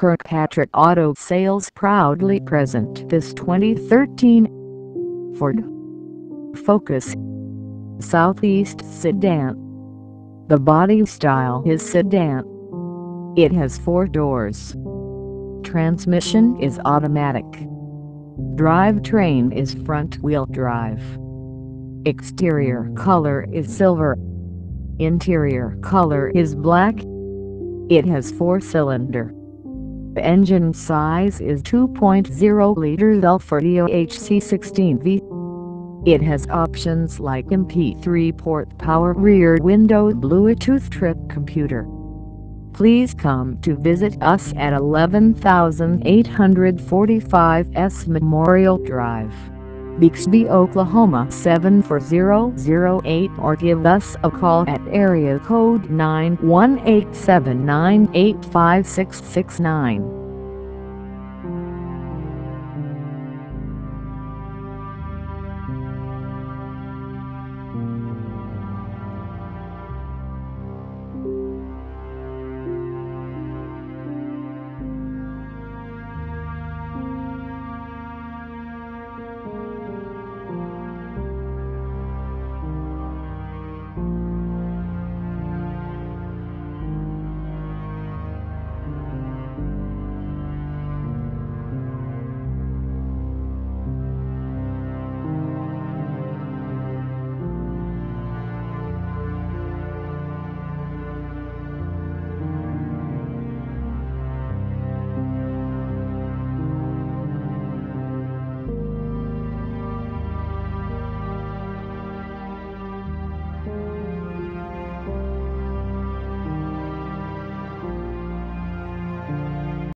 Kirkpatrick Auto Sales proudly present this 2013 Ford Focus Southeast sedan. The body style is sedan. It has 4 doors. Transmission is automatic. Drivetrain is front-wheel drive. Exterior color is silver. Interior color is black. It has 4-cylinder. Engine size is 2.0 liters L4DOHC16V. It has options like MP3 port, power rear window, Bluetooth trip computer. Please come to visit us at 11845 S Memorial Drive, Bixby, Oklahoma 74008, or give us a call at area code 918-798-5669.